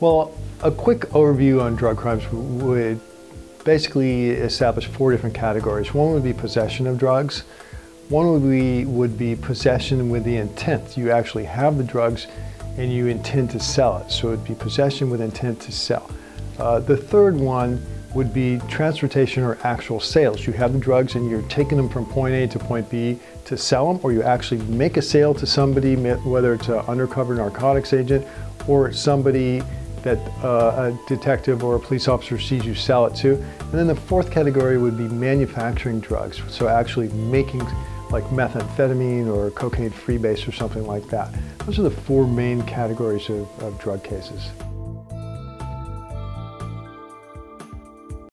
Well, a quick overview on drug crimes would basically establish four different categories. One would be possession of drugs. One would be possession with the intent. You actually have the drugs and you intend to sell it. So it would be possession with intent to sell. The third one would be transportation or actual sales. You have the drugs and you're taking them from point A to point B to sell them, or you actually make a sale to somebody, whether it's an undercover narcotics agent or somebody that a detective or a police officer sees you sell it to. And then the fourth category would be manufacturing drugs. So actually making like methamphetamine or cocaine freebase or something like that. Those are the four main categories of drug cases.